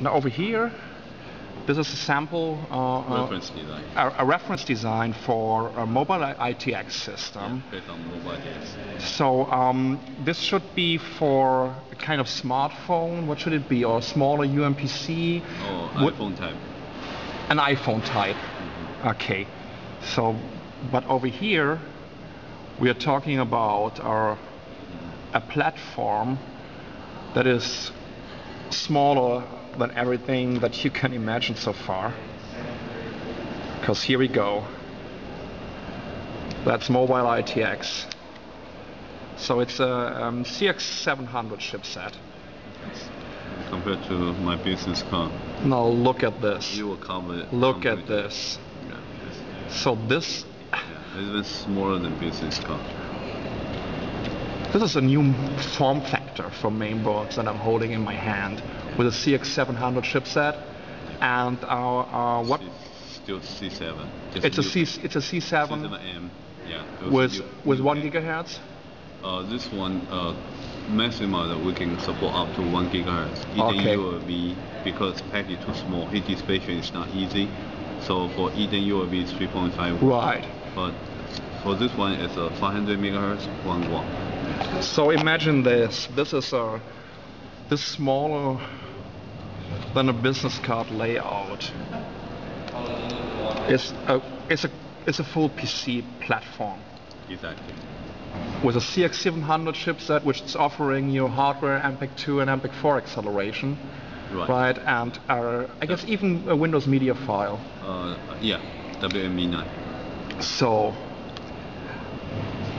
Now over here, this is a sample, a reference design for a mobile ITX system. Yeah, based on mobile ITX. So this should be for a kind of smartphone. What should it be? Or a smaller UMPC? Or iPhone type. An iPhone type. Mm-hmm. Okay. So, but over here, we are talking about a platform that is smaller than everything that you can imagine so far. Because here we go. That's Mobile ITX. So it's a CX700 chipset. Compared to my business card. Now look at this. You will cover. Look at this. Yeah, yes. So this. Yeah, it's even smaller than business card. This is a new form factor for mainboards that I'm holding in my hand with a CX700 chipset, and what? Still C7. It's a C7M. Yeah. With 1 GHz. This one maximum we can support up to 1 GHz. Eden UAV, because pack is too small. Heat dissipation is not easy, so for Eden UAV it's 3.5 watts. Right. But for this one it's a 500 megahertz, 1 watt. So imagine this. This is smaller than a business card layout. It's a full PC platform. Exactly. With a CX700 chipset, which is offering you hardware MPEG-2 and MPEG-4 acceleration. Right. Right. And I guess even a Windows media file. Yeah, WME9. So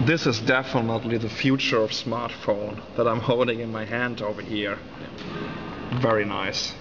this is definitely the future of smartphone that I'm holding in my hand over here. Very nice.